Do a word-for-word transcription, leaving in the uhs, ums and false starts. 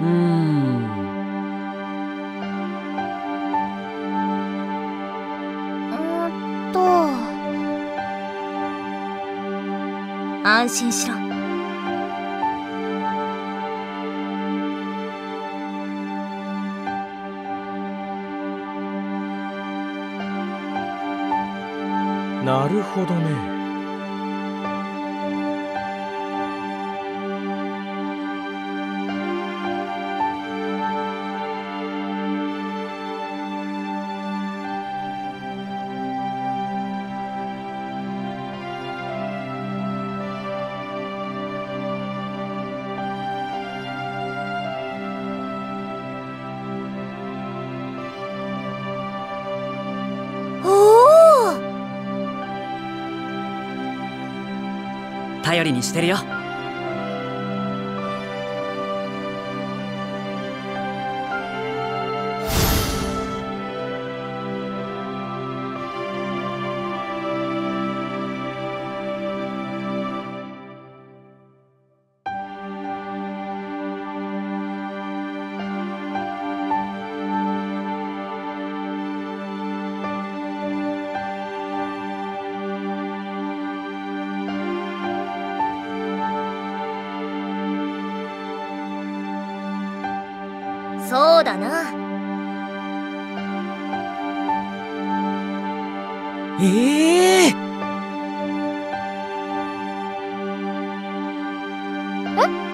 うーん。うんと安心しろ。なるほどね。頼りにしてるよ。そうだな。ええー。え？